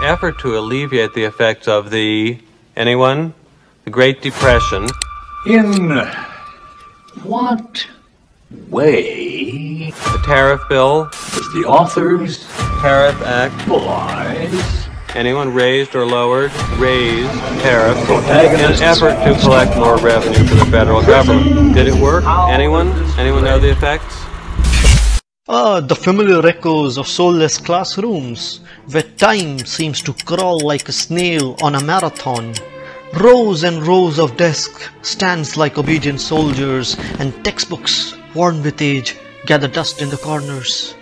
an effort to alleviate the effects of the, anyone? The Great Depression. In what way? The tariff bill. Was the author's Tariff Act. Boys. Anyone raised or lowered? Raised tariffs in an effort to collect more revenue for the federal government. Did it work? Anyone? Anyone know the effects? Ah, the familiar echoes of soulless classrooms, where time seems to crawl like a snail on a marathon. Rows and rows of desks, stands like obedient soldiers, and textbooks, worn with age, gather dust in the corners.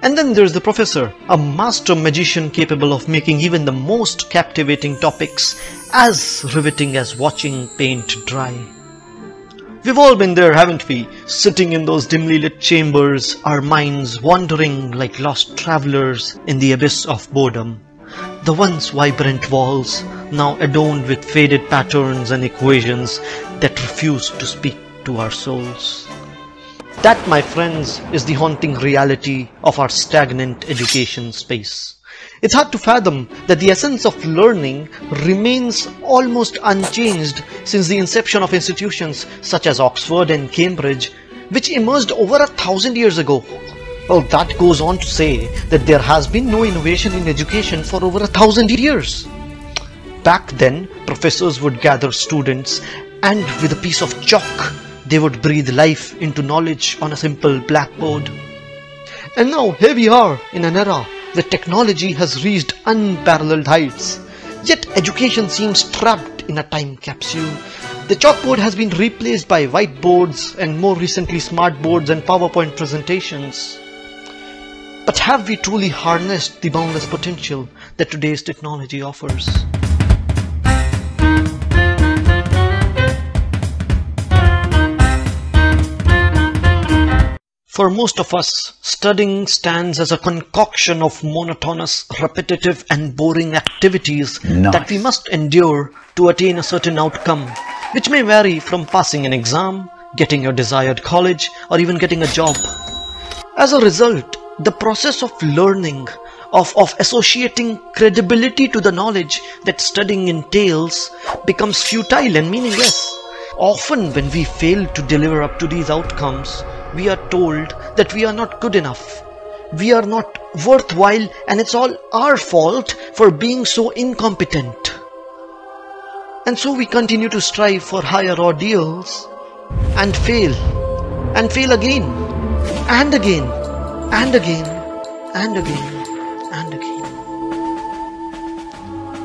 And then there's the professor, a master magician capable of making even the most captivating topics as riveting as watching paint dry. We've all been there, haven't we? Sitting in those dimly lit chambers, our minds wandering like lost travelers in the abyss of boredom. The once vibrant walls, now adorned with faded patterns and equations that refuse to speak to our souls. That, my friends, is the haunting reality of our stagnant education space. It's hard to fathom that the essence of learning remains almost unchanged since the inception of institutions such as Oxford and Cambridge, which emerged over 1,000 years ago. Well, that goes on to say that there has been no innovation in education for over 1,000 years. Back then, professors would gather students and with a piece of chalk, they would breathe life into knowledge on a simple blackboard. And now here we are in an era where technology has reached unparalleled heights. Yet education seems trapped in a time capsule. The chalkboard has been replaced by whiteboards and more recently smartboards and PowerPoint presentations. But have we truly harnessed the boundless potential that today's technology offers? For most of us, studying stands as a concoction of monotonous, repetitive and boring activities that we must endure to attain a certain outcome, which may vary from passing an exam, getting your desired college, or even getting a job. As a result, the process of learning, of associating credibility to the knowledge that studying entails, becomes futile and meaningless. Often when we fail to deliver up to these outcomes, we are told that we are not good enough, we are not worthwhile, and it's all our fault for being so incompetent. And so we continue to strive for higher ordeals and fail again, and again, and again, and again, and again.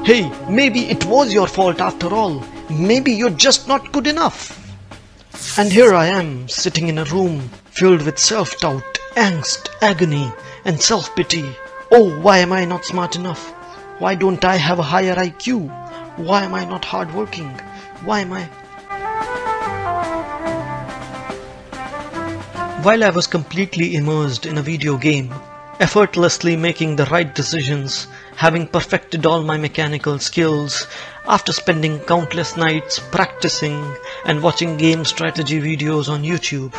Hey, maybe it was your fault after all. Maybe you're just not good enough. And here I am, sitting in a room filled with self-doubt, angst, agony, and self-pity. Oh, why am I not smart enough? Why don't I have a higher IQ? Why am I not hardworking? Why am I... While I was completely immersed in a video game, effortlessly making the right decisions, having perfected all my mechanical skills, after spending countless nights practicing and watching game strategy videos on YouTube,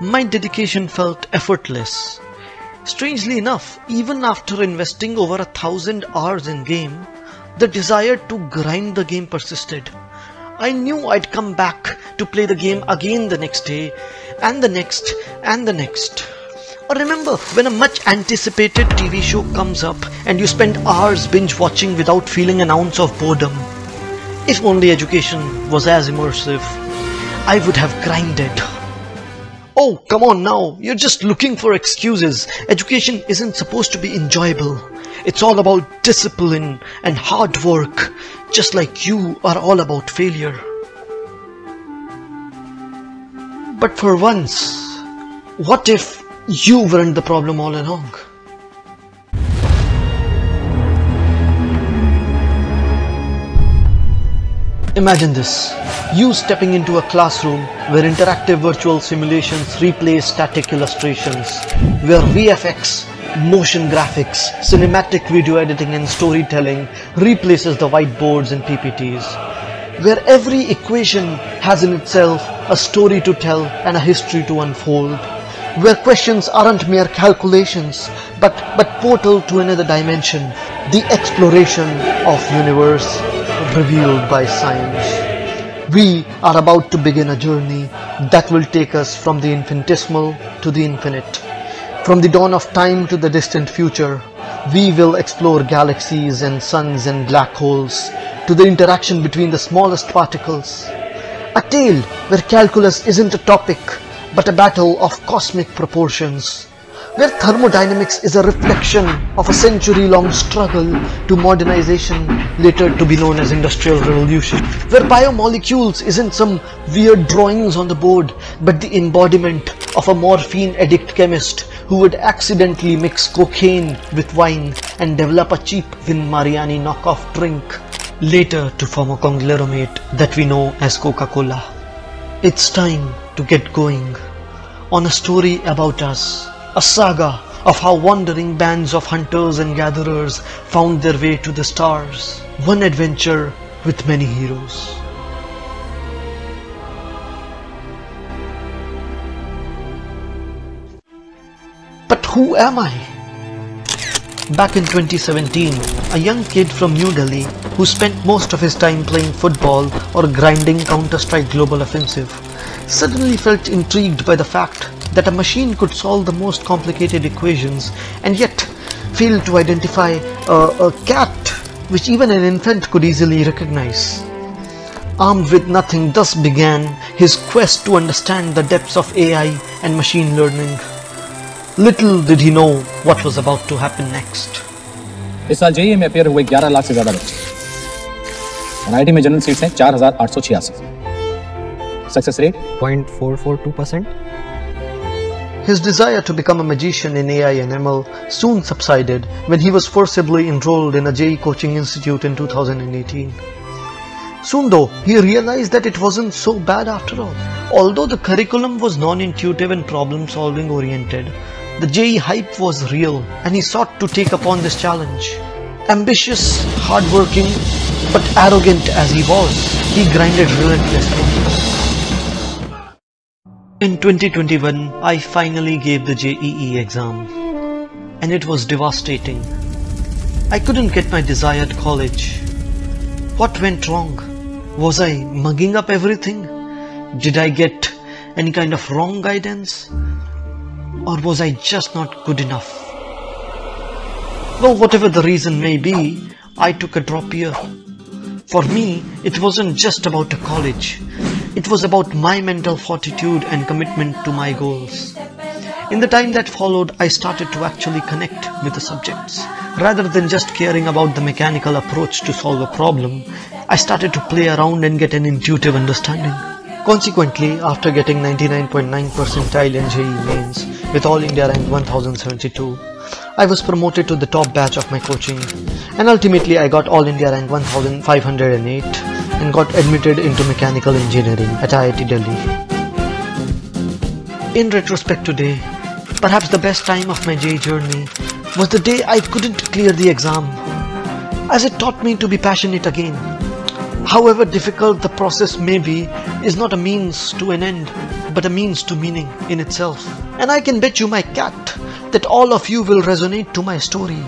my dedication felt effortless. Strangely enough, even after investing over 1,000 hours in game, the desire to grind the game persisted. I knew I'd come back to play the game again the next day, and the next, and the next. Or remember when a much anticipated TV show comes up and you spend hours binge watching without feeling an ounce of boredom. If only education was as immersive, I would have grinded. Oh, come on now, you're just looking for excuses. Education isn't supposed to be enjoyable. It's all about discipline and hard work, just like you are all about failure. But for once, what if you weren't the problem all along? Imagine this, you stepping into a classroom where interactive virtual simulations replace static illustrations, where VFX, motion graphics, cinematic video editing and storytelling replaces the whiteboards and PPTs, where every equation has in itself a story to tell and a history to unfold, where questions aren't mere calculations, but portal to another dimension, the exploration of universe revealed by science. We are about to begin a journey that will take us from the infinitesimal to the infinite. From the dawn of time to the distant future, we will explore galaxies and suns and black holes, to the interaction between the smallest particles. A tale where calculus isn't a topic, but a battle of cosmic proportions, where thermodynamics is a reflection of a century-long struggle to modernization, later to be known as Industrial Revolution, where biomolecules isn't some weird drawings on the board, but the embodiment of a morphine addict chemist who would accidentally mix cocaine with wine and develop a cheap Vin Mariani knockoff drink, later to form a conglomerate that we know as Coca-Cola. It's time to get going on a story about us. A saga of how wandering bands of hunters and gatherers found their way to the stars. One adventure with many heroes. But who am I? Back in 2017, a young kid from New Delhi who spent most of his time playing football or grinding Counter-Strike Global Offensive suddenly felt intrigued by the fact that a machine could solve the most complicated equations and yet failed to identify a cat which even an infant could easily recognize. Armed with nothing, thus began his quest to understand the depths of AI and machine learning. Little did he know what was about to happen next. This year JEE में appear हुए 11 लाख से ज़्यादा बच्चे, और IIT में general seats हैं 4,886. Success rate 0.442%. His desire to become a magician in AI and ML soon subsided when he was forcibly enrolled in a JEE coaching institute in 2018. Soon though, he realized that it wasn't so bad after all. Although the curriculum was non-intuitive and problem-solving oriented, the JEE hype was real and he sought to take upon this challenge. Ambitious, hardworking, but arrogant as he was, he grinded relentlessly. In 2021, I finally gave the JEE exam, and it was devastating. I couldn't get my desired college. What went wrong? Was I mugging up everything? Did I get any kind of wrong guidance? Or was I just not good enough? Though whatever the reason may be, I took a drop year. For me, it wasn't just about a college. It was about my mental fortitude and commitment to my goals. In the time that followed, I started to actually connect with the subjects. Rather than just caring about the mechanical approach to solve a problem, I started to play around and get an intuitive understanding. Consequently, after getting 99.9 percentile in JEE Mains with All India Rank 1072, I was promoted to the top batch of my coaching, and ultimately I got All India Rank 1508 and got admitted into mechanical engineering at IIT Delhi. In retrospect today, perhaps the best time of my JEE journey was the day I couldn't clear the exam, as it taught me to be passionate again. However difficult the process may be, is not a means to an end, but a means to meaning in itself. And I can bet you my cat that all of you will resonate to my story,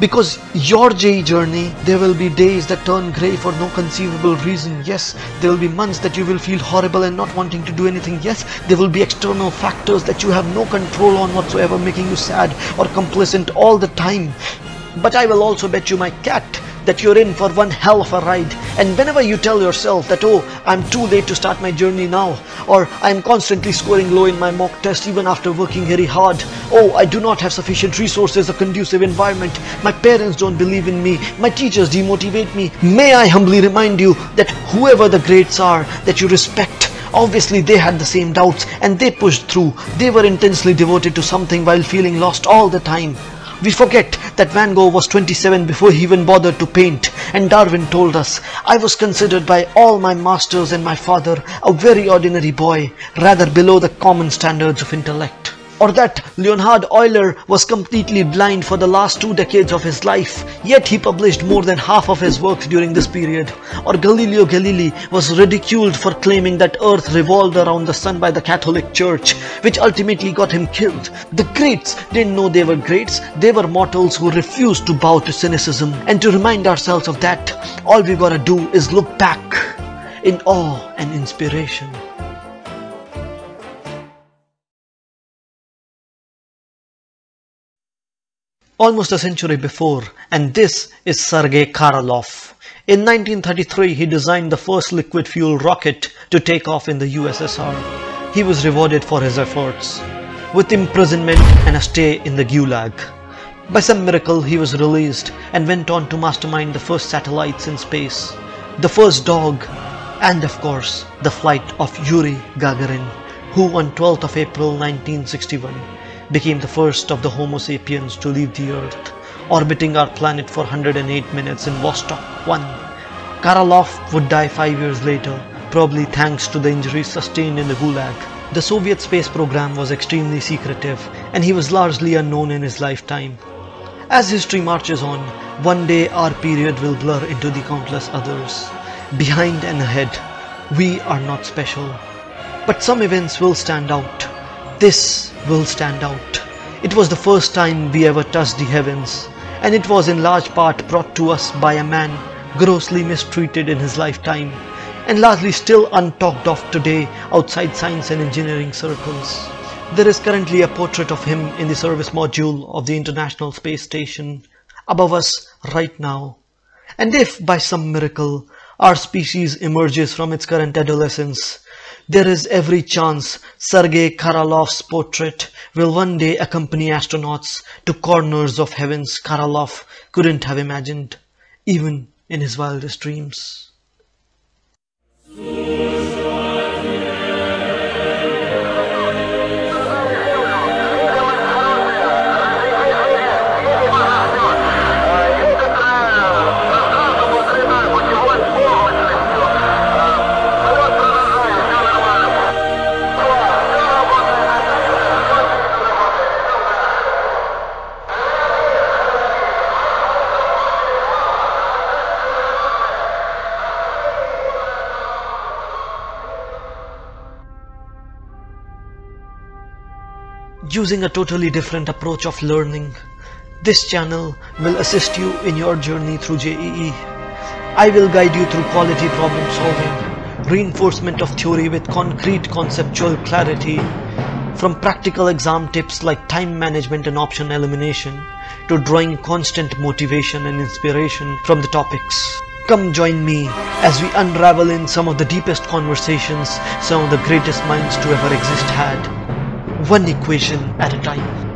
because your JEE journey, there will be days that turn grey for no conceivable reason. Yes, there will be months that you will feel horrible and not wanting to do anything. Yes, there will be external factors that you have no control on whatsoever, making you sad or complacent all the time. But I will also bet you my cat that you're in for one hell of a ride, and whenever you tell yourself that, oh, I'm too late to start my journey now, or I'm constantly scoring low in my mock test even after working very hard, oh, I do not have sufficient resources, a conducive environment, my parents don't believe in me, my teachers demotivate me, may I humbly remind you that whoever the greats are that you respect, obviously they had the same doubts and they pushed through. They were intensely devoted to something while feeling lost all the time. We forget that Van Gogh was 27 before he even bothered to paint, and Darwin told us, I was considered by all my masters and my father a very ordinary boy, rather below the common standards of intellect. Or that Leonhard Euler was completely blind for the last 2 decades of his life, yet he published more than half of his works during this period. Or Galileo Galilei was ridiculed for claiming that Earth revolved around the sun by the Catholic Church, which ultimately got him killed. The greats didn't know they were greats, they were mortals who refused to bow to cynicism. And to remind ourselves of that, all we gotta do is look back in awe and inspiration. Almost a century before, and this is Sergei Korolev. In 1933, he designed the first liquid fuel rocket to take off in the USSR. He was rewarded for his efforts with imprisonment and a stay in the Gulag. By some miracle, he was released and went on to mastermind the first satellites in space, the first dog, and of course, the flight of Yuri Gagarin, who on 12th of April 1961, became the first of the Homo sapiens to leave the Earth, orbiting our planet for 108 minutes in Vostok 1. Korolev would die 5 years later, probably thanks to the injuries sustained in the Gulag. The Soviet space program was extremely secretive, and he was largely unknown in his lifetime. As history marches on, one day our period will blur into the countless others. Behind and ahead, we are not special. But some events will stand out. This will stand out. It was the first time we ever touched the heavens, and it was in large part brought to us by a man grossly mistreated in his lifetime and largely still untalked of today outside science and engineering circles. There is currently a portrait of him in the service module of the International Space Station above us right now. And if by some miracle our species emerges from its current adolescence, there is every chance Sergei Korolev's portrait will one day accompany astronauts to corners of heavens Korolev couldn't have imagined, even in his wildest dreams. Using a totally different approach of learning, this channel will assist you in your journey through JEE. I will guide you through quality problem solving, reinforcement of theory with concrete conceptual clarity, from practical exam tips like time management and option elimination, to drawing constant motivation and inspiration from the topics. Come join me as we unravel in some of the deepest conversations some of the greatest minds to ever exist had. One equation at a time.